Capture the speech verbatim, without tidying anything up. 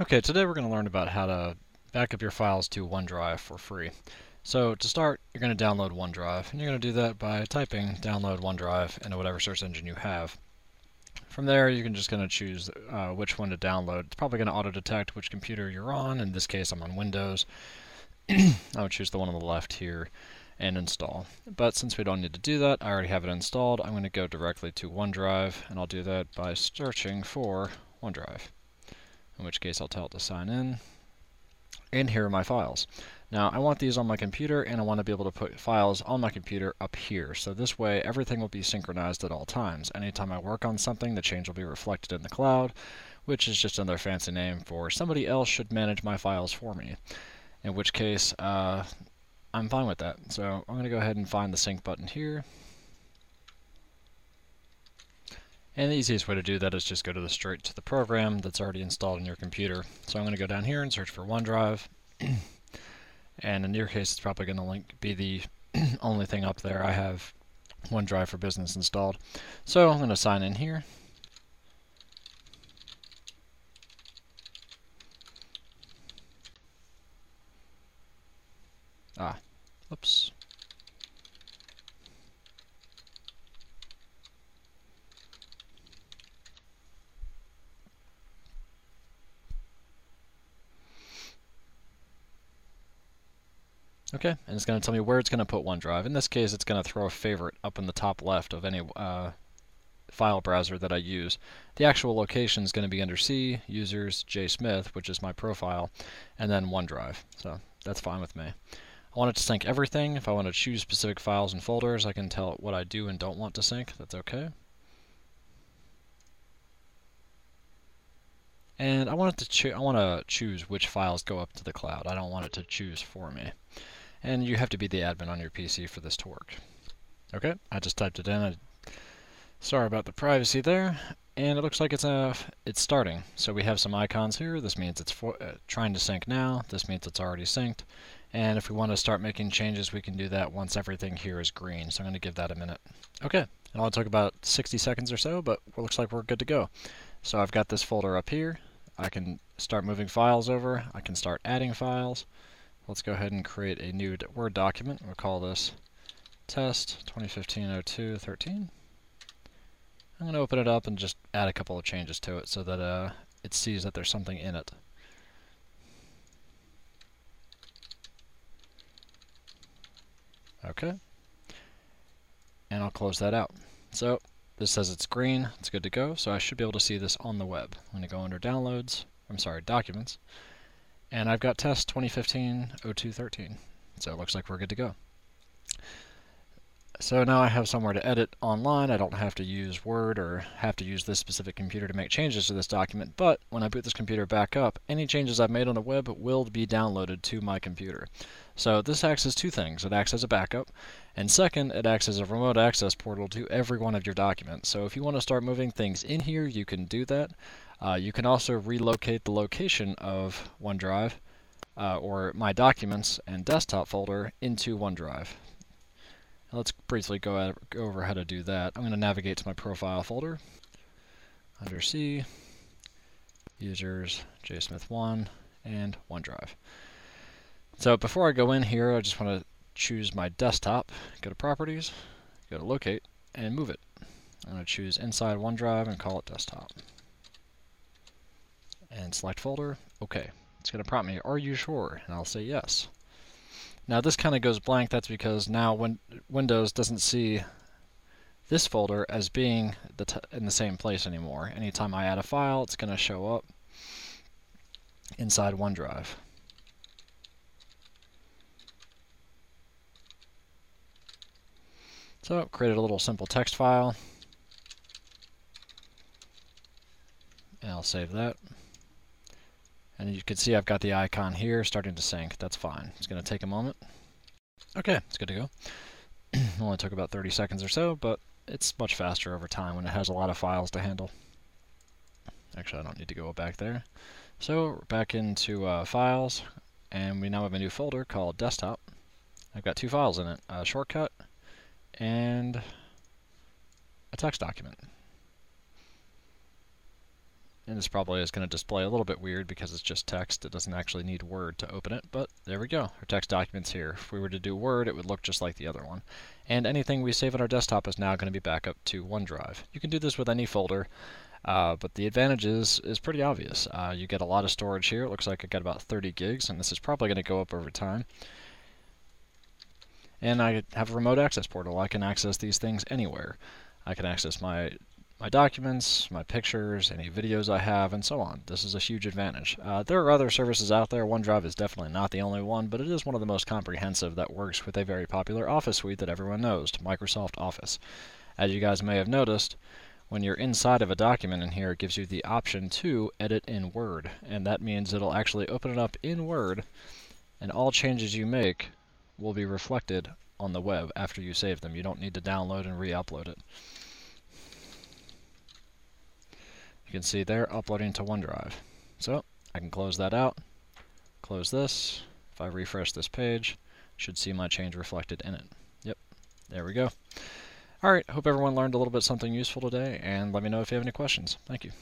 Okay, today we're going to learn about how to back up your files to OneDrive for free. So to start, you're going to download OneDrive, and you're going to do that by typing download OneDrive into whatever search engine you have. From there, you can just going to choose uh, which one to download. It's probably going to auto-detect which computer you're on. In this case, I'm on Windows. I would choose the one on the left here and install. But since we don't need to do that, I already have it installed. I'm going to go directly to OneDrive, and I'll do that by searching for OneDrive. In which case I'll tell it to sign in, and here are my files. Now I want these on my computer, and I want to be able to put files on my computer up here, so this way everything will be synchronized at all times. Anytime I work on something, the change will be reflected in the cloud, which is just another fancy name for somebody else should manage my files for me, in which case uh, I'm fine with that. So I'm going to go ahead and find the sync button here. And the easiest way to do that is just go to the straight to the program that's already installed on your computer. So I'm going to go down here and search for OneDrive. And in your case, it's probably going to link be the only thing up there. I have OneDrive for Business installed. So I'm going to sign in here. Ah, whoops. Okay, and it's going to tell me where it's going to put OneDrive. In this case, it's going to throw a favorite up in the top left of any uh, file browser that I use. The actual location is going to be under C, Users, JSmith, which is my profile, and then OneDrive. So that's fine with me. I want it to sync everything. If I want to choose specific files and folders, I can tell it what I do and don't want to sync. That's okay. And I want it to cho- I want to choose which files go up to the cloud. I don't want it to choose for me. And you have to be the admin on your P C for this to work. Okay, I just typed it in. I, sorry about the privacy there. And it looks like it's uh, it's starting. So we have some icons here. This means it's for, uh, trying to sync now. This means it's already synced. And if we want to start making changes, we can do that once everything here is green. So I'm going to give that a minute. Okay, and I'll take about sixty seconds or so, but it looks like we're good to go. So I've got this folder up here. I can start moving files over. I can start adding files. Let's go ahead and create a new Word document. We'll call this Test twenty fifteen oh two thirteen. I'm going to open it up and just add a couple of changes to it so that uh, it sees that there's something in it. Okay. And I'll close that out. So this says it's green. It's good to go. So I should be able to see this on the web. I'm going to go under Downloads. I'm sorry, Documents. And I've got Test twenty fifteen oh two thirteen, so it looks like we're good to go. So now I have somewhere to edit online. I don't have to use Word or have to use this specific computer to make changes to this document, but when I boot this computer back up, any changes I've made on the web will be downloaded to my computer. So this acts as two things. It acts as a backup, and second, it acts as a remote access portal to every one of your documents. So if you want to start moving things in here, you can do that. Uh, you can also relocate the location of OneDrive uh, or My Documents and Desktop folder into OneDrive. Now let's briefly go, at, go over how to do that. I'm going to navigate to my Profile folder under C, Users, JSmith one, and OneDrive. So before I go in here, I just want to choose my desktop, go to Properties, go to Locate, and move it. I'm going to choose Inside OneDrive and call it Desktop. And select folder. Okay, it's going to prompt me, are you sure? And I'll say yes. Now this kind of goes blank. That's because now when Windows doesn't see this folder as being the t in the same place anymore. Anytime I add a file, it's going to show up inside OneDrive. So created a little simple text file, and I'll save that. And you can see I've got the icon here starting to sync. That's fine. It's going to take a moment. Okay, it's good to go. It only took about thirty seconds or so, but it's much faster over time when it has a lot of files to handle. Actually, I don't need to go back there. So we're back into uh, Files, and we now have a new folder called Desktop. I've got two files in it, a shortcut and a text document. And this probably is going to display a little bit weird because it's just text. It doesn't actually need Word to open it, but there we go. Our text document's here. If we were to do Word, it would look just like the other one. And anything we save on our desktop is now going to be back up to OneDrive. You can do this with any folder, uh, but the advantage is, is pretty obvious. Uh, you get a lot of storage here. It looks like I got about thirty gigs, and this is probably going to go up over time. And I have a remote access portal. I can access these things anywhere. I can access my my documents, my pictures, any videos I have, and so on. This is a huge advantage. Uh, there are other services out there. OneDrive is definitely not the only one, but it is one of the most comprehensive that works with a very popular Office suite that everyone knows, Microsoft Office. As you guys may have noticed, when you're inside of a document in here, it gives you the option to edit in Word, and that means it'll actually open it up in Word, and all changes you make will be reflected on the web after you save them. You don't need to download and re-upload it. You can see there, uploading to OneDrive. So I can close that out, close this. If I refresh this page, should see my change reflected in it. Yep, there we go. All right, hope everyone learned a little bit something useful today, and let me know if you have any questions. Thank you.